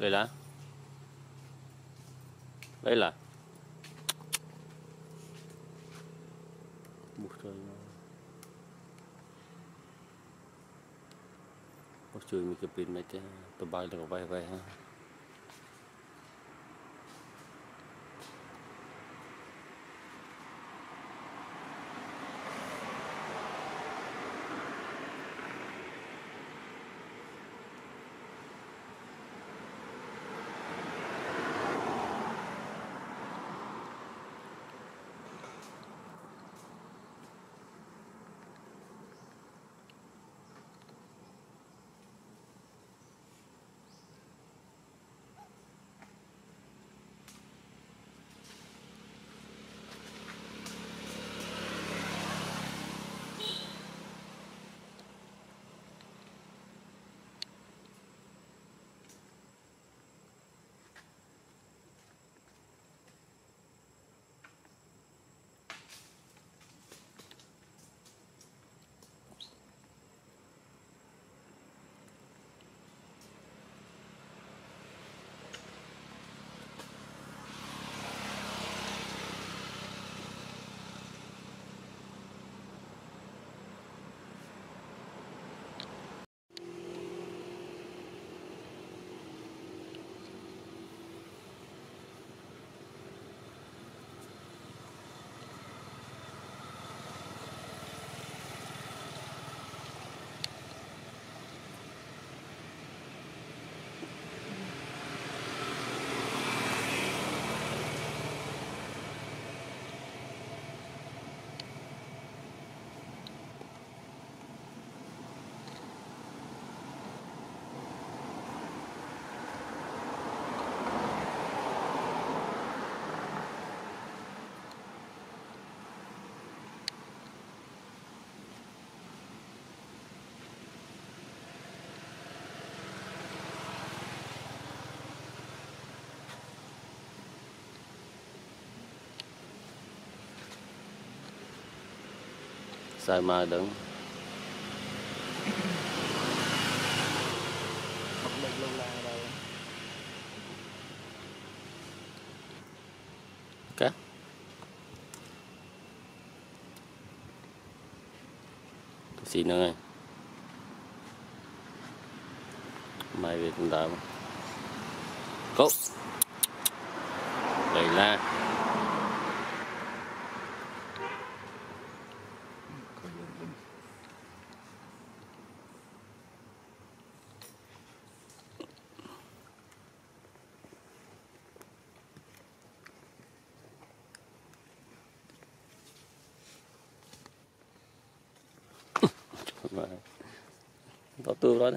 Leyla. Leyla. Móc chui mấy cái pin này chứ, tụi bay đừng có bay bay ha. Sai mà đứng cá xin nữa này mày về cũng đã cố đây là có tương đó đó.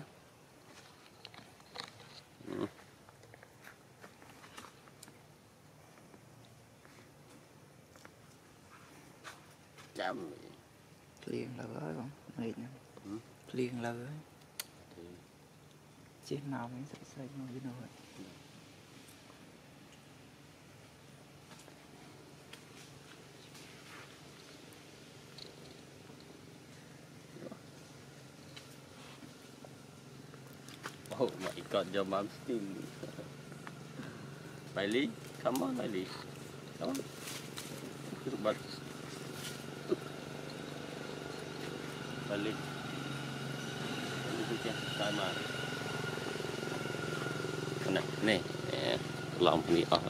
Chạm liền là với con liền liền là với chiếc màu mình sẽ xây ngồi dưới nồi oh my god, your mom's team. Bailey, come on, Bailey. Come on. Bailey. Time out. Connect me. Lump me off.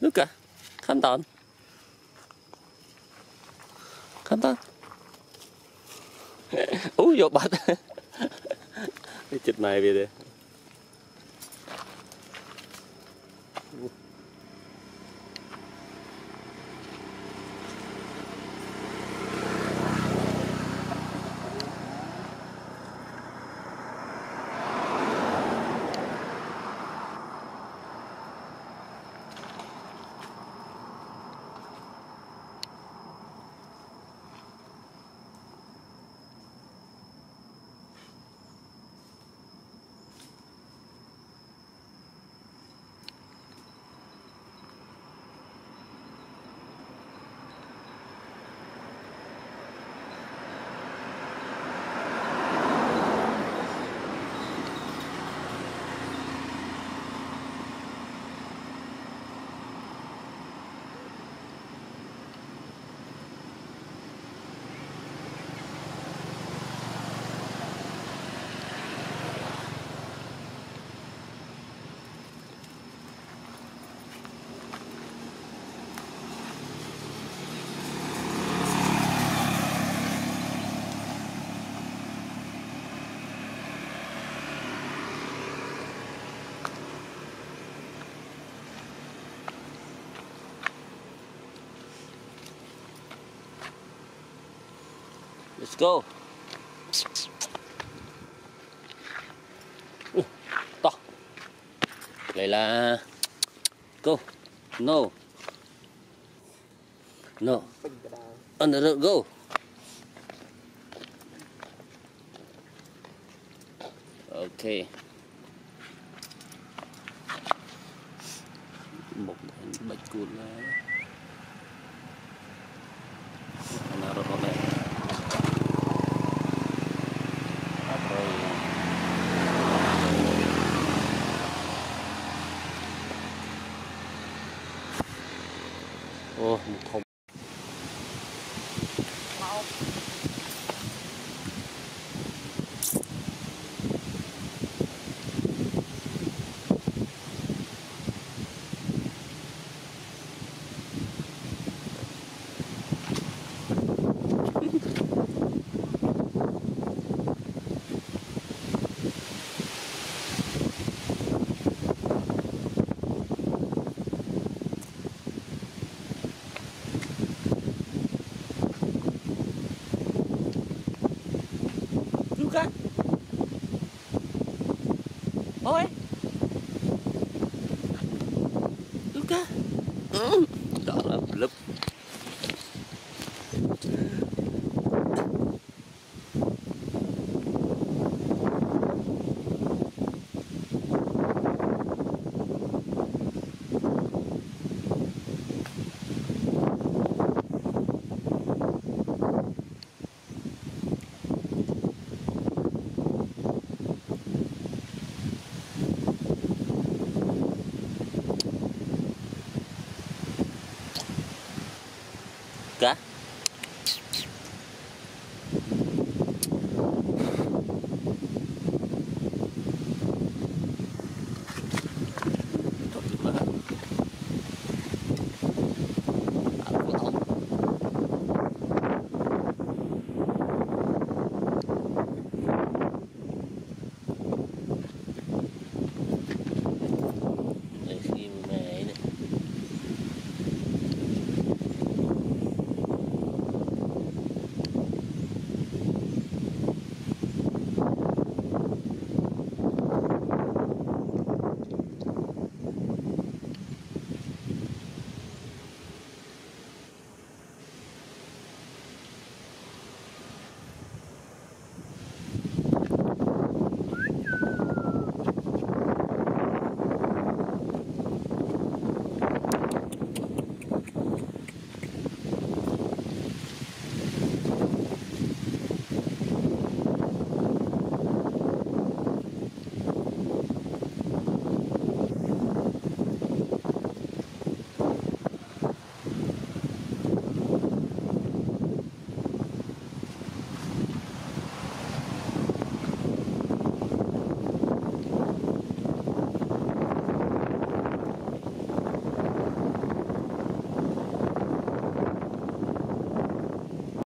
Lucas, come down. Khánh ú vô bạch cái chịch này về đi Let's go. Ooh, to. Leyla. Go. No. No. Under the go. Okay. Một bạch cụt là another one. Oh, một Lucas. Oi. Lucas.